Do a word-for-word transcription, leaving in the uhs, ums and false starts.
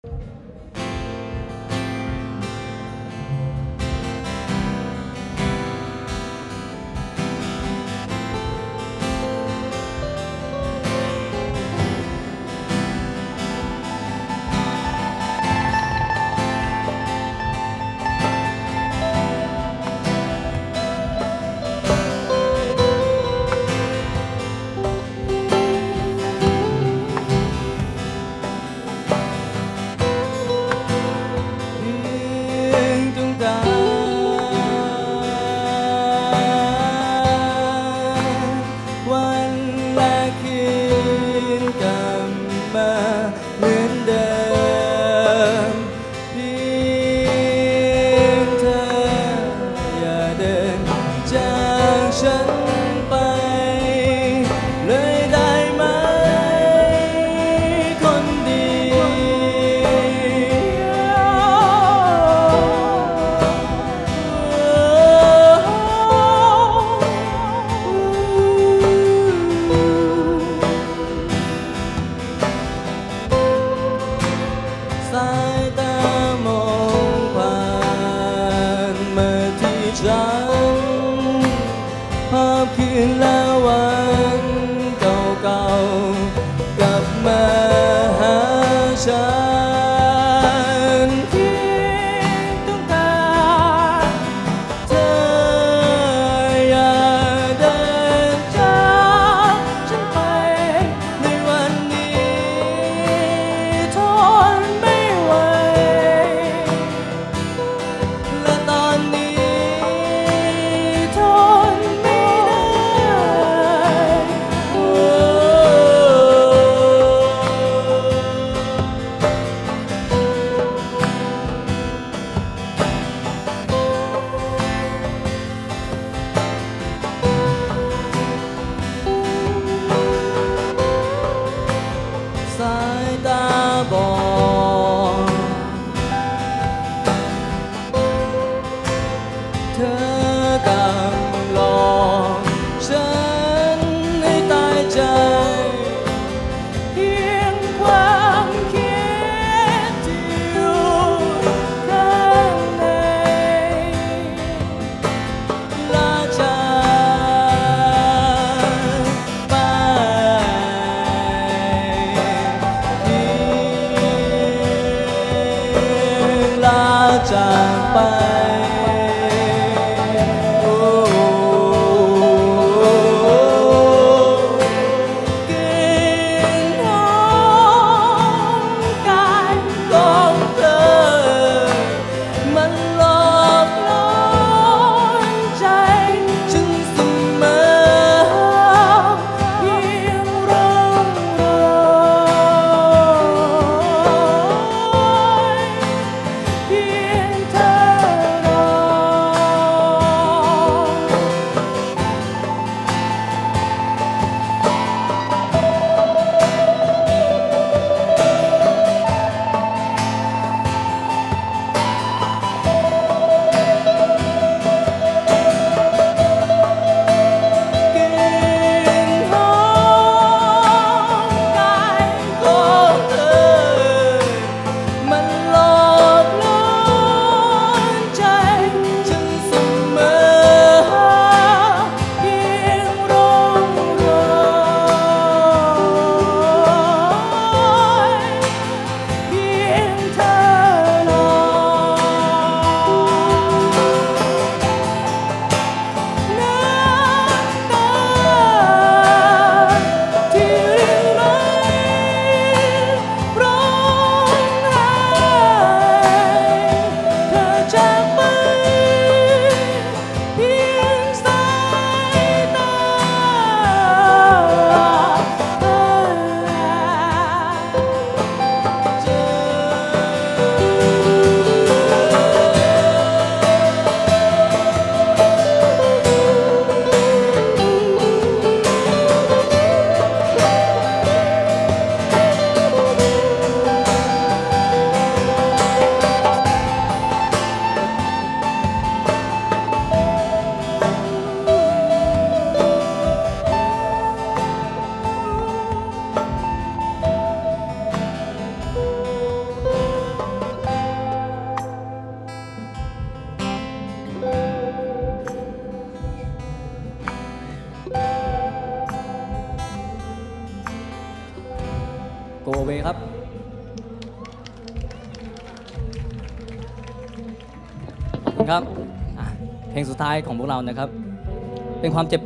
เพียงเธอ โกเวครับครับเพลงสุดท้ายของพวกเรานะครับเป็นความเจ็บ